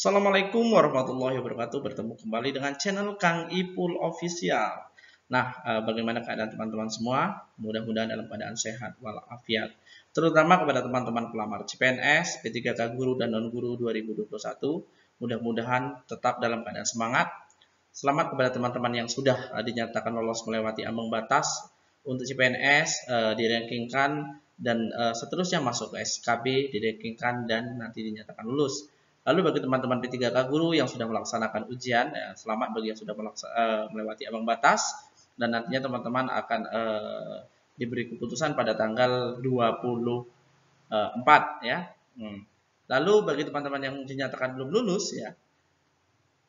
Assalamualaikum warahmatullahi wabarakatuh. Bertemu kembali dengan channel Kang Ipul Official. Nah, bagaimana keadaan teman-teman semua? Mudah-mudahan dalam keadaan sehat walafiat. Terutama kepada teman-teman pelamar CPNS, P3K Guru dan Non-Guru 2021. Mudah-mudahan tetap dalam keadaan semangat. Selamat kepada teman-teman yang sudah dinyatakan lolos melewati ambang batas untuk CPNS, dirankingkan dan seterusnya masuk ke SKB, dirankingkan dan nanti dinyatakan lulus. Lalu bagi teman-teman P3K Guru yang sudah melaksanakan ujian, selamat bagi yang sudah melewati ambang batas. Dan nantinya teman-teman akan diberi keputusan pada tanggal 24 ya. Lalu bagi teman-teman yang dinyatakan belum lulus ya,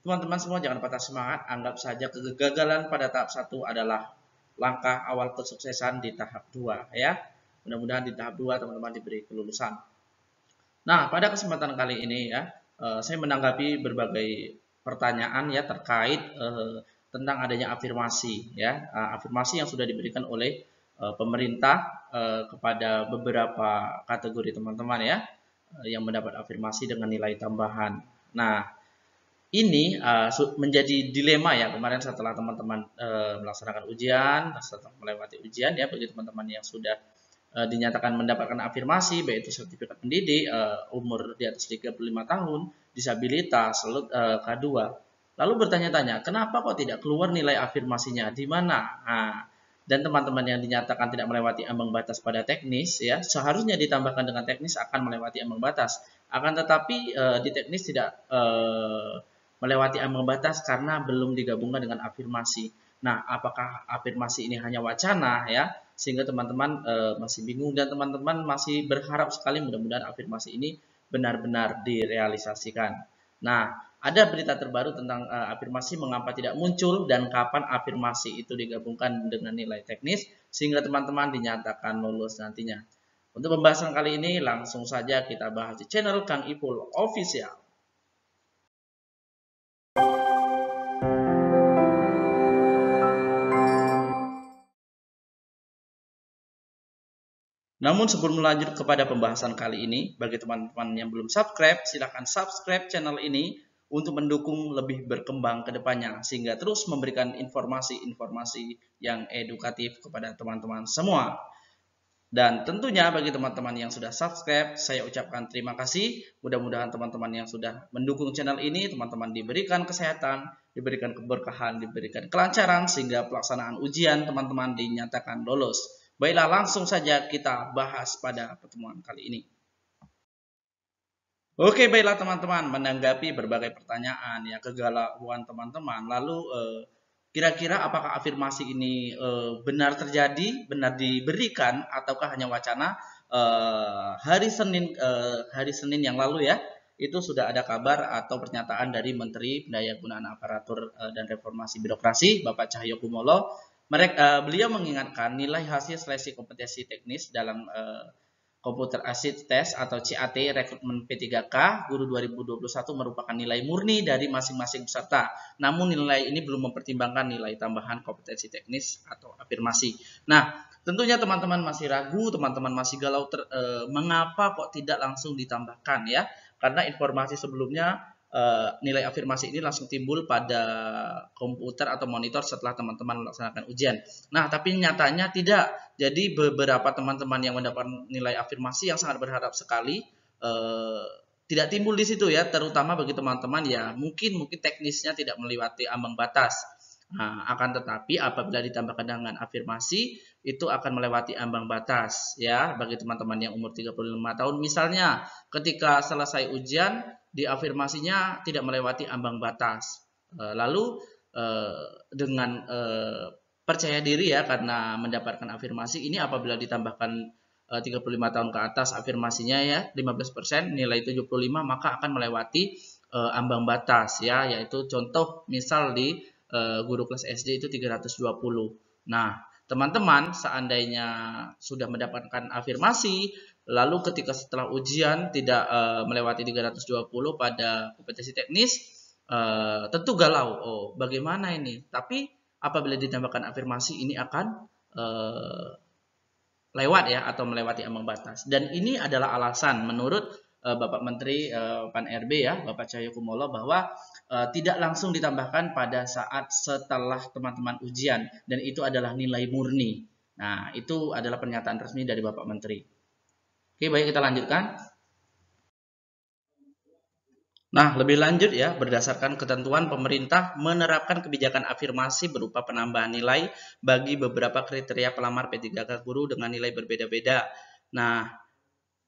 teman-teman semua jangan patah semangat. Anggap saja kegagalan pada tahap 1 adalah langkah awal kesuksesan di tahap 2 ya. Mudah-mudahan di tahap 2 teman-teman diberi kelulusan. Nah, pada kesempatan kali ini ya, saya menanggapi berbagai pertanyaan ya terkait tentang adanya afirmasi ya, afirmasi yang sudah diberikan oleh pemerintah kepada beberapa kategori teman-teman ya, yang mendapat afirmasi dengan nilai tambahan. Nah, ini menjadi dilema ya kemarin setelah teman-teman melaksanakan ujian, setelah melewati ujian ya, bagi teman-teman yang sudah dinyatakan mendapatkan afirmasi, baik itu sertifikat pendidik, umur di atas 35 tahun, disabilitas, K2. Lalu bertanya-tanya, kenapa kok tidak keluar nilai afirmasinya, di mana? Nah, dan teman-teman yang dinyatakan tidak melewati ambang batas pada teknis, ya seharusnya ditambahkan dengan teknis akan melewati ambang batas. Akan tetapi di teknis tidak melewati ambang batas karena belum digabungkan dengan afirmasi. Nah, apakah afirmasi ini hanya wacana ya, sehingga teman-teman masih bingung dan teman-teman masih berharap sekali mudah-mudahan afirmasi ini benar-benar direalisasikan. Nah, ada berita terbaru tentang afirmasi, mengapa tidak muncul dan kapan afirmasi itu digabungkan dengan nilai teknis sehingga teman-teman dinyatakan lulus nantinya. Untuk pembahasan kali ini langsung saja kita bahas di channel Kang Ipul Official. Namun sebelum lanjut kepada pembahasan kali ini, bagi teman-teman yang belum subscribe, silahkan subscribe channel ini untuk mendukung lebih berkembang ke depannya, sehingga terus memberikan informasi-informasi yang edukatif kepada teman-teman semua. Dan tentunya bagi teman-teman yang sudah subscribe, saya ucapkan terima kasih. Mudah-mudahan teman-teman yang sudah mendukung channel ini, teman-teman diberikan kesehatan, diberikan keberkahan, diberikan kelancaran, sehingga pelaksanaan ujian teman-teman dinyatakan lulus. Baiklah, langsung saja kita bahas pada pertemuan kali ini. Oke, baiklah teman-teman, menanggapi berbagai pertanyaan ya, kegalauan teman-teman. Lalu kira-kira apakah afirmasi ini benar terjadi, benar diberikan ataukah hanya wacana? Hari Senin yang lalu ya, itu sudah ada kabar atau pernyataan dari Menteri Pendayagunaan Aparatur dan Reformasi Birokrasi, Bapak Tjahjo Kumolo. Beliau mengingatkan nilai hasil seleksi kompetensi teknis dalam Computer Assist Test atau CAT rekrutmen P3K Guru 2021 merupakan nilai murni dari masing-masing peserta. Namun nilai ini belum mempertimbangkan nilai tambahan kompetensi teknis atau afirmasi. Nah, tentunya teman-teman masih ragu, teman-teman masih galau mengapa kok tidak langsung ditambahkan ya? Karena informasi sebelumnya nilai afirmasi ini langsung timbul pada komputer atau monitor setelah teman-teman melaksanakan ujian. Nah, tapi nyatanya tidak. Jadi beberapa teman-teman yang mendapatkan nilai afirmasi yang sangat berharap sekali tidak timbul di situ ya, terutama bagi teman-teman ya mungkin teknisnya tidak melewati ambang batas. Nah, akan tetapi apabila ditambahkan dengan afirmasi itu akan melewati ambang batas ya, bagi teman-teman yang umur 35 tahun misalnya, ketika selesai ujian di afirmasinya tidak melewati ambang batas. Lalu dengan percaya diri ya karena mendapatkan afirmasi ini, apabila ditambahkan 35 tahun ke atas afirmasinya ya 15% nilai 75 maka akan melewati ambang batas ya, yaitu contoh misal di guru kelas SD itu 320. Nah, teman-teman seandainya sudah mendapatkan afirmasi lalu ketika setelah ujian tidak melewati 320 pada kompetensi teknis, tentu galau, oh bagaimana ini? Tapi apabila ditambahkan afirmasi ini akan lewat ya, atau melewati ambang batas. Dan ini adalah alasan menurut Bapak Menteri PAN RB ya, Bapak Tjahjo Kumolo, bahwa tidak langsung ditambahkan pada saat setelah teman-teman ujian, dan itu adalah nilai murni. Nah, itu adalah pernyataan resmi dari Bapak Menteri. Oke, baik, kita lanjutkan. Nah, lebih lanjut ya, berdasarkan ketentuan pemerintah menerapkan kebijakan afirmasi berupa penambahan nilai bagi beberapa kriteria pelamar P3K guru dengan nilai berbeda-beda. Nah,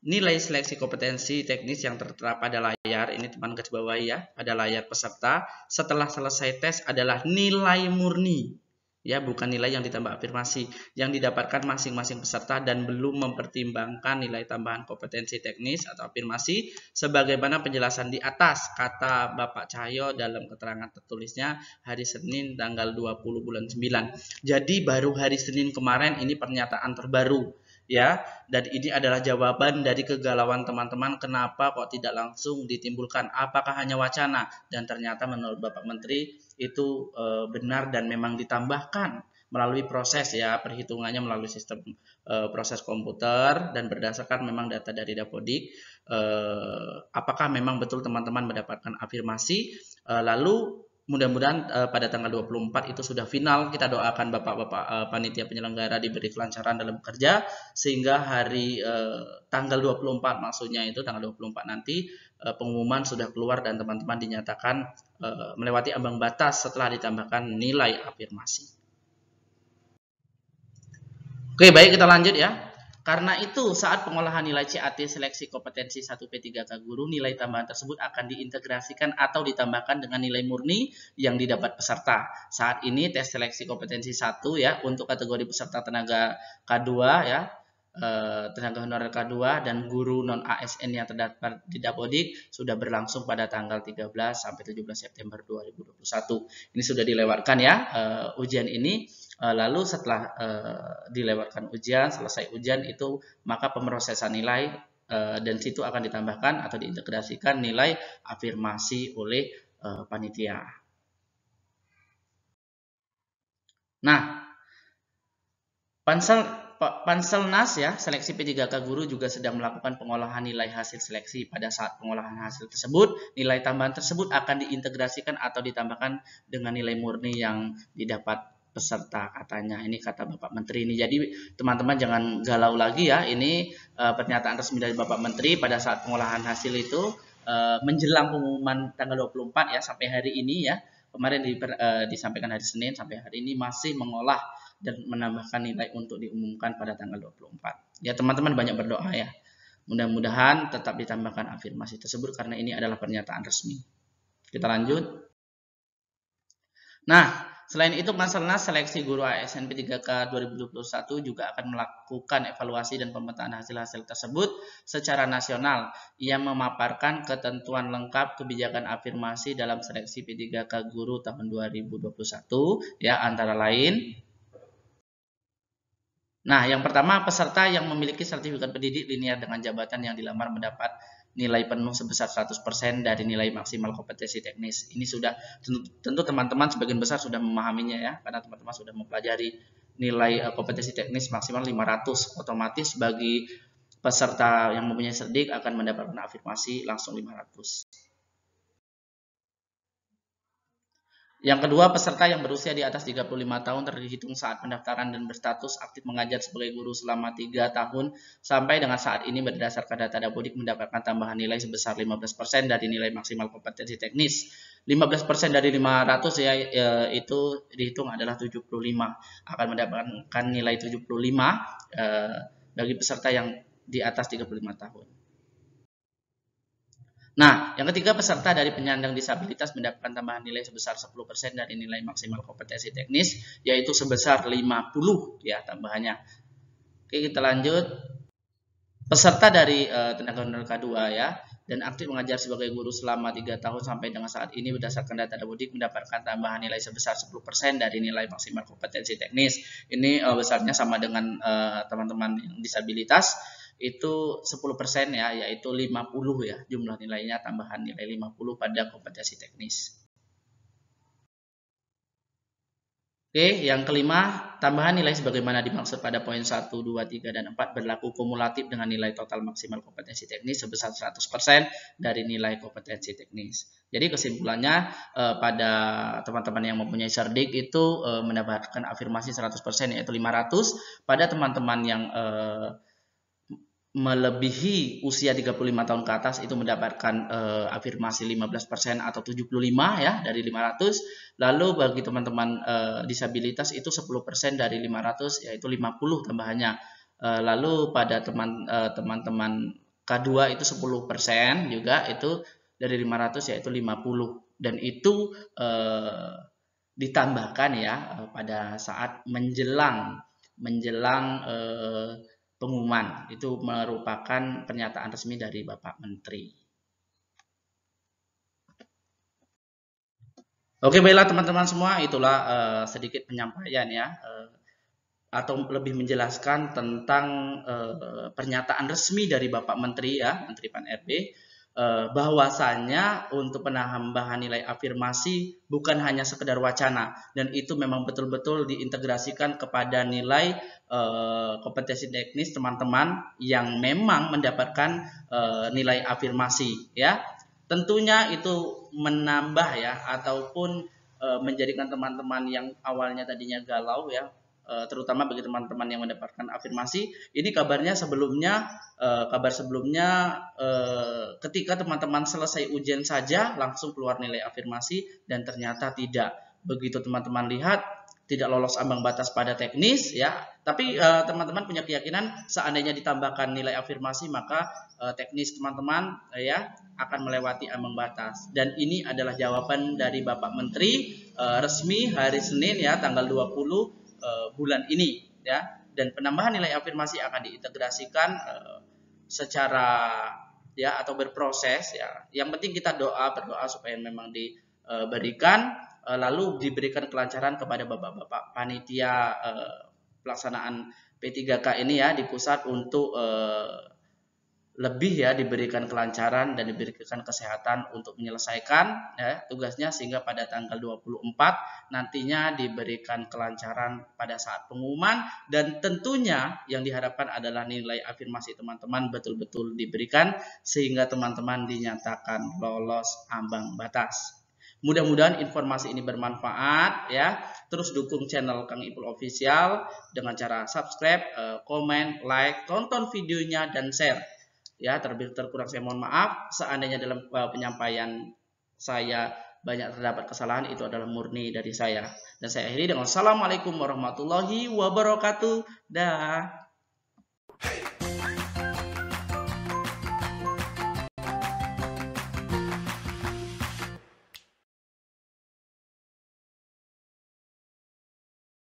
nilai seleksi kompetensi teknis yang tertera pada layar, ini teman garis bawah ya, pada layar peserta setelah selesai tes adalah nilai murni. Ya, bukan nilai yang ditambah afirmasi yang didapatkan masing-masing peserta dan belum mempertimbangkan nilai tambahan kompetensi teknis atau afirmasi sebagaimana penjelasan di atas, kata Bapak Tjahjo dalam keterangan tertulisnya hari Senin tanggal 20 bulan 9. Jadi baru hari Senin kemarin ini pernyataan terbaru ya, dan ini adalah jawaban dari kegalauan teman-teman kenapa kok tidak langsung ditimbulkan, apakah hanya wacana, dan ternyata menurut Bapak Menteri itu benar dan memang ditambahkan melalui proses ya, perhitungannya melalui sistem proses komputer dan berdasarkan memang data dari Dapodik. Apakah memang betul teman-teman mendapatkan afirmasi, lalu mudah-mudahan pada tanggal 24 itu sudah final. Kita doakan bapak-bapak panitia penyelenggara diberi kelancaran dalam bekerja sehingga hari tanggal 24 maksudnya itu tanggal 24 nanti pengumuman sudah keluar dan teman-teman dinyatakan melewati ambang batas setelah ditambahkan nilai afirmasi. Oke, baik, kita lanjut ya. Karena itu, saat pengolahan nilai CAT seleksi kompetensi 1 P3K guru, nilai tambahan tersebut akan diintegrasikan atau ditambahkan dengan nilai murni yang didapat peserta. Saat ini tes seleksi kompetensi 1 ya untuk kategori peserta tenaga K2 ya, tenaga honorer K2 dan guru non ASN yang terdaftar di Dapodik sudah berlangsung pada tanggal 13 sampai 17 September 2021. Ini sudah dilewatkan ya ujian ini. Lalu setelah dilewatkan ujian, selesai ujian itu maka pemrosesan nilai dan situ akan ditambahkan atau diintegrasikan nilai afirmasi oleh panitia. Nah, Panselnas ya, seleksi P3K guru juga sedang melakukan pengolahan nilai hasil seleksi. Pada saat pengolahan hasil tersebut, nilai tambahan tersebut akan diintegrasikan atau ditambahkan dengan nilai murni yang didapat peserta, katanya. Ini kata Bapak Menteri ini. Jadi teman-teman jangan galau lagi ya. Ini pernyataan resmi dari Bapak Menteri pada saat pengolahan hasil itu menjelang pengumuman tanggal 24 ya, sampai hari ini ya. Kemarin disampaikan hari Senin, sampai hari ini masih mengolah dan menambahkan nilai untuk diumumkan pada tanggal 24. Ya teman-teman banyak berdoa ya. Mudah-mudahan tetap ditambahkan afirmasi tersebut karena ini adalah pernyataan resmi. Kita lanjut. Nah, selain itu, Panselnas seleksi guru ASN P3K 2021 juga akan melakukan evaluasi dan pemetaan hasil-hasil tersebut secara nasional. Ia memaparkan ketentuan lengkap kebijakan afirmasi dalam seleksi P3K guru tahun 2021, ya, antara lain. Nah, yang pertama, peserta yang memiliki sertifikat pendidik linear dengan jabatan yang dilamar mendapat nilai penuh sebesar 100% dari nilai maksimal kompetensi teknis. Ini sudah tentu teman-teman sebagian besar sudah memahaminya ya, karena teman-teman sudah mempelajari nilai kompetensi teknis maksimal 500. Otomatis bagi peserta yang mempunyai serdik akan mendapatkan afirmasi langsung 500. Yang kedua, peserta yang berusia di atas 35 tahun terhitung saat pendaftaran dan berstatus aktif mengajar sebagai guru selama 3 tahun sampai dengan saat ini berdasarkan data Dapodik mendapatkan tambahan nilai sebesar 15% dari nilai maksimal kompetensi teknis. 15% dari 500 ya, itu dihitung adalah 75, akan mendapatkan nilai 75 bagi peserta yang di atas 35 tahun. Nah, yang ketiga, peserta dari penyandang disabilitas mendapatkan tambahan nilai sebesar 10% dari nilai maksimal kompetensi teknis, yaitu sebesar 50 ya tambahannya. Oke, kita lanjut. Peserta dari tenaga honorer K2 ya, dan aktif mengajar sebagai guru selama 3 tahun sampai dengan saat ini berdasarkan data Dapodik mendapatkan tambahan nilai sebesar 10% dari nilai maksimal kompetensi teknis. Ini besarnya sama dengan teman-teman yang disabilitas. Itu 10% ya, yaitu 50 ya jumlah nilainya, tambahan nilai 50 pada kompetensi teknis. Oke, yang kelima, tambahan nilai sebagaimana dimaksud pada poin 1, 2, 3, dan 4 berlaku kumulatif dengan nilai total maksimal kompetensi teknis sebesar 100% dari nilai kompetensi teknis. Jadi kesimpulannya pada teman-teman yang mempunyai serdik itu mendapatkan afirmasi 100% yaitu 500. Pada teman-teman yang melebihi usia 35 tahun ke atas itu mendapatkan afirmasi 15% atau 75 ya dari 500. Lalu bagi teman-teman disabilitas itu 10% dari 500 yaitu 50 tambahannya. Lalu pada teman-teman K2 itu 10% juga itu dari 500 yaitu 50. Dan itu ditambahkan ya pada saat menjelang pengumuman. Itu merupakan pernyataan resmi dari Bapak Menteri. Oke, baiklah teman-teman semua, itulah sedikit penyampaian ya atau lebih menjelaskan tentang pernyataan resmi dari Bapak Menteri ya, Menteri PAN RB, bahwasannya untuk penambahan nilai afirmasi bukan hanya sekedar wacana dan itu memang betul-betul diintegrasikan kepada nilai kompetensi teknis teman-teman yang memang mendapatkan nilai afirmasi ya. Tentunya itu menambah ya ataupun menjadikan teman-teman yang awalnya tadinya galau ya terutama bagi teman-teman yang mendapatkan afirmasi ini kabar sebelumnya ketika teman-teman selesai ujian saja langsung keluar nilai afirmasi dan ternyata tidak. Begitu teman-teman lihat tidak lolos ambang batas pada teknis ya, tapi teman-teman punya keyakinan seandainya ditambahkan nilai afirmasi maka teknis teman-teman ya akan melewati ambang batas. Dan ini adalah jawaban dari Bapak Menteri resmi hari Senin ya tanggal 20 bulan ini ya. Dan penambahan nilai afirmasi akan diintegrasikan secara ya atau berproses ya. Yang penting kita berdoa supaya memang diberikan. Lalu diberikan kelancaran kepada bapak-bapak panitia pelaksanaan P3K ini ya di pusat untuk lebih ya diberikan kelancaran dan diberikan kesehatan untuk menyelesaikan ya, tugasnya sehingga pada tanggal 24 nantinya diberikan kelancaran pada saat pengumuman dan tentunya yang diharapkan adalah nilai afirmasi teman-teman betul-betul diberikan sehingga teman-teman dinyatakan lolos ambang batas. Mudah-mudahan informasi ini bermanfaat ya. Terus dukung channel Kang Ipul Official dengan cara subscribe, komen, like, tonton videonya dan share. Ya, terkurang saya mohon maaf seandainya dalam penyampaian saya banyak terdapat kesalahan itu adalah murni dari saya. Dan saya akhiri dengan Assalamualaikum warahmatullahi wabarakatuh. Dah.